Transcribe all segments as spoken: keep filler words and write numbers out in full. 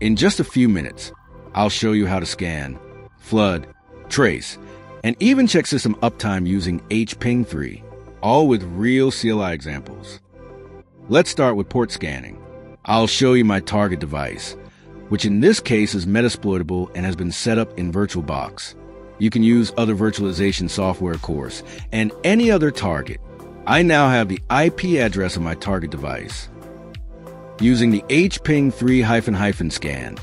In just a few minutes, I'll show you how to scan, flood, trace, and even check system uptime using H ping three, all with real C L I examples. Let's start with port scanning. I'll show you my target device, which in this case is Metasploitable and has been set up in VirtualBox. You can use other virtualization software, of course, and any other target. I now have the I P address of my target device. Using the H ping three scan,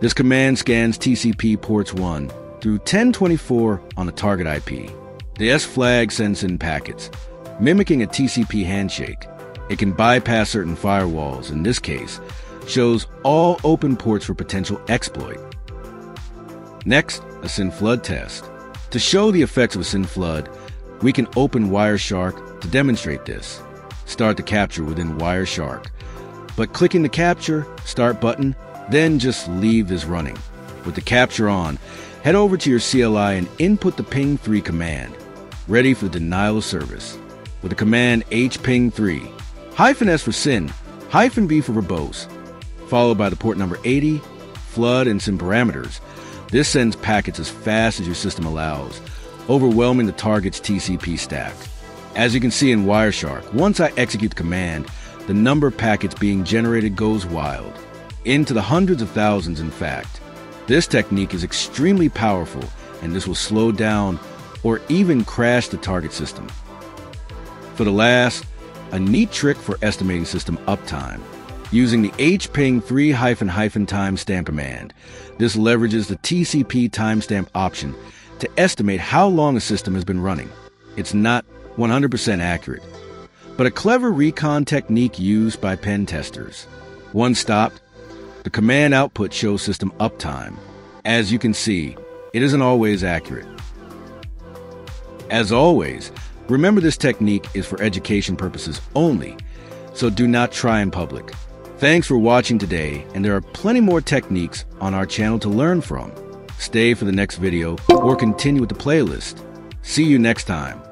this command scans T C P ports one through ten twenty-four on the target I P. The S flag sends in packets, mimicking a T C P handshake. It can bypass certain firewalls, in this case, shows all open ports for potential exploit. Next, a SYN flood test. To show the effects of a SYN flood, we can open Wireshark to demonstrate this. Start the capture within Wireshark. But clicking the Capture Start button, then just leave this running. With the capture on, head over to your C L I and input the ping three command, ready for denial of service. With the command H ping three, hyphen S for SYN, hyphen B for verbose, followed by the port number eighty, flood, and SYN parameters. This sends packets as fast as your system allows, overwhelming the target's T C P stack. As you can see in Wireshark, once I execute the command, the number of packets being generated goes wild, into the hundreds of thousands in fact. This technique is extremely powerful, and this will slow down or even crash the target system. For the last, a neat trick for estimating system uptime. Using the H ping three timestamp command, this leverages the T C P timestamp option to estimate how long a system has been running. It's not one hundred percent accurate, but a clever recon technique used by pen testers. Once stopped, the command output shows system uptime. As you can see, it isn't always accurate. As always, remember this technique is for education purposes only, so do not try in public. Thanks for watching today, and there are plenty more techniques on our channel to learn from. Stay for the next video or continue with the playlist. See you next time.